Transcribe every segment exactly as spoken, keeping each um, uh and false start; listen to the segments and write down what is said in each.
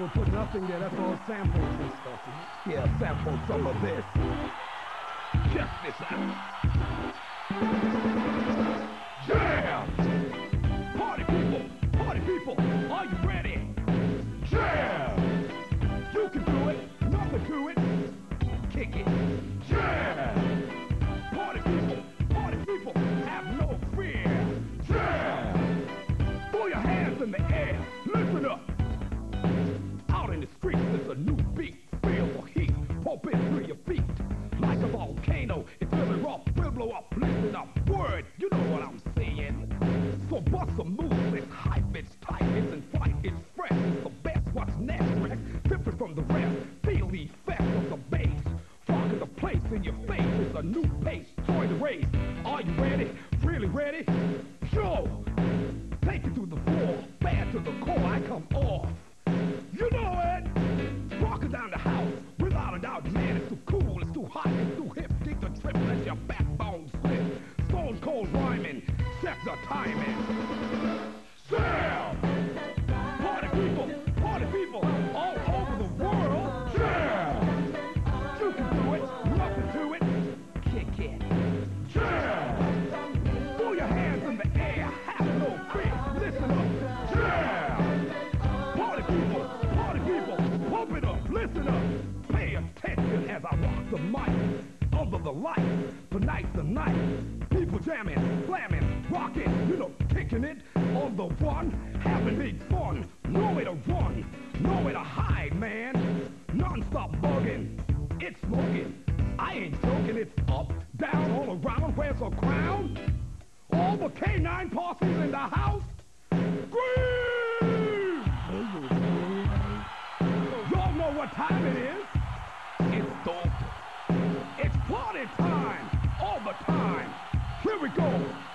will put nothing there. That's all samples and stuff. Yeah, sample some of this. Check this out. Jam! Party people! Party people! Are you ready? Jam! You can do it. Nothing to it. Kick it. Jam! Party people! Party people! Have no fear. Jam! Throw your hands in the air. Listen up. Out in the streets, it's a new beat. Feel the heat. Pumping through your feet. Like a volcano, it's really rough, will blow up, listen up, word, you know what I'm saying. So bust a move, it's hype, it's tight, it's in flight, it's fresh, it's the best, what's next, wreck, different from the rest, feel the effect of the bass, rocking the place in your face, it's a new pace, join the race, are you ready, really ready, sure, take it to the floor, bad to the core, I come off, you know it, rocking down the house, without a doubt, man, it's too cool, it's too hot, it's too hip, take the trip, let your backbone slip. Stone cold rhyming, check the timing. Jam! Party people, party people, all over the world. Jam! You can do it, nothing to it, kick it. Jam! Throw your hands in the air, have no fear, listen up. Jam! Party people, party people, pump it up, listen up. Pay attention as I rock the mic, under the lights, tonight's the night, people jamming, slamming, rocking, you know, kicking it, on the one, having big fun, nowhere to run, nowhere to hide, man, non-stop bugging, it's smoking, I ain't joking, it's up, down, all around, where's the crown? All the K nine parties in the house, scream! Y'all know what time it is? It's dope. It's party time, all the time. Here we go,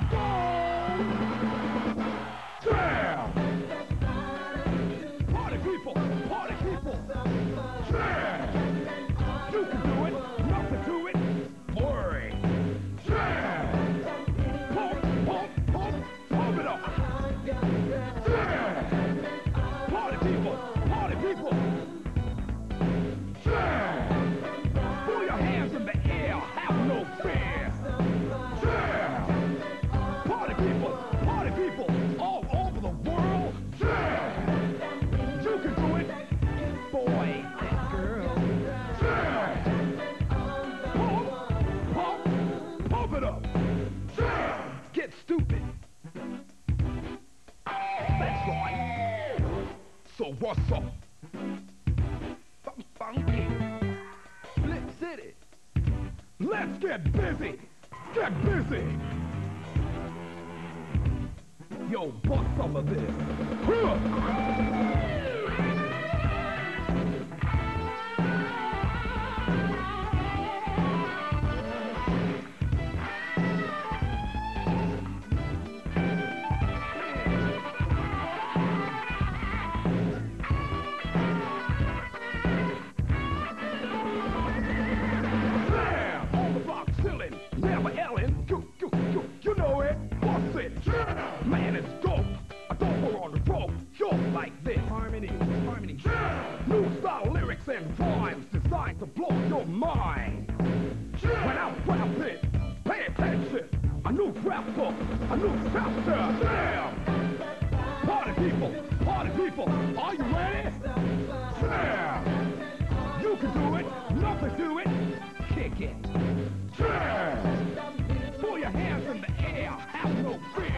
go. Jam! Party people, party people. Jam! You can do it, nothing to it. Worry. Jam! Pump, pump, pump, pump it up. Jam! Party people, party people. Jam! Throw your hands in the air, have no fear. Jam! Party people, party people, all over the world. Jam! You can do it, boy and girl. Jam! Pump, pump, pump it up. Jam! Get stupid. That's right. So what's up? Funky. Flip City. Let's get busy. Get busy. Yo, bust some of this. Huh. Man, it's dope. I don't go on the rope. You're like this. Harmony, harmony. Yeah. New style lyrics and rhymes designed to blow your mind. Yeah. When I rap it, pay attention. A new rapper, a new chapter. Yeah. Party people, party people. Are you ready? Yeah. You can do it. Nothing to it. Kick it. Yeah. Throw your hands in the air. Have no fear.